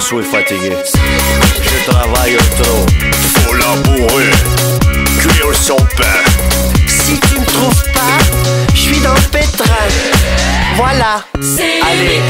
Je suis fatigué, je travaille trop. Faut labourer, cuire son pain. Si tu me trouves pas, je suis dans le pétrin. Voilà, allez.